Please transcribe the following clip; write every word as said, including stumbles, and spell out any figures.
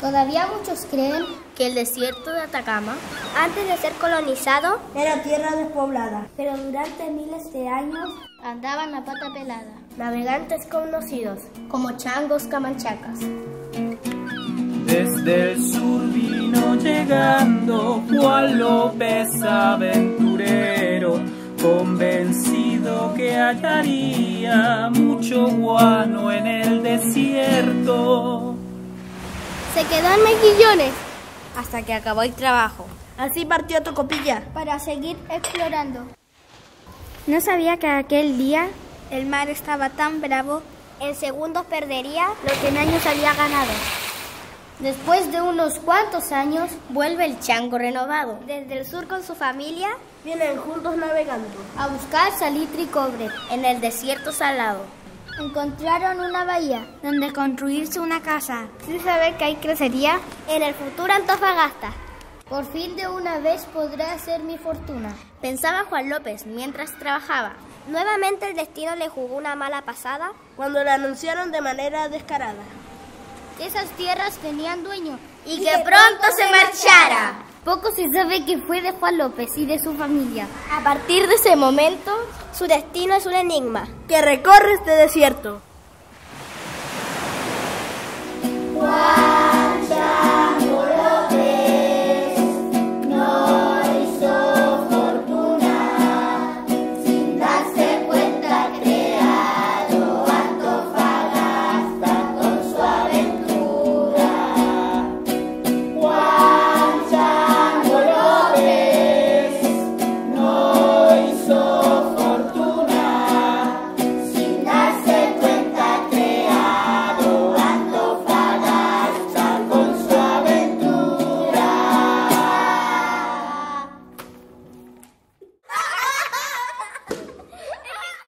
Todavía muchos creen que el desierto de Atacama, antes de ser colonizado, era tierra despoblada. Pero durante miles de años andaban a pata pelada navegantes conocidos como changos camanchacas. Desde el sur vino llegando Juan López aventurero, convencido que hallaría mucho guano en el desierto. Se quedó en Mejillones hasta que acabó el trabajo. Así partió a Tocopilla para seguir explorando. No sabía que aquel día el mar estaba tan bravo. En segundos perdería lo que en años había ganado. Después de unos cuantos años, vuelve el chango renovado. Desde el sur con su familia, vienen juntos navegando a buscar salitre y cobre en el desierto salado. Encontraron una bahía donde construirse una casa, sin saber que ahí crecería en el futuro Antofagasta. Por fin de una vez podré hacer mi fortuna, pensaba Juan López mientras trabajaba. Nuevamente el destino le jugó una mala pasada cuando lo anunciaron de manera descarada. Que esas tierras tenían dueño y, y que, que pronto, pronto se marchara. Poco se sabe que fue de Juan López y de su familia. A partir de ese momento, su destino es un enigma que recorre este desierto.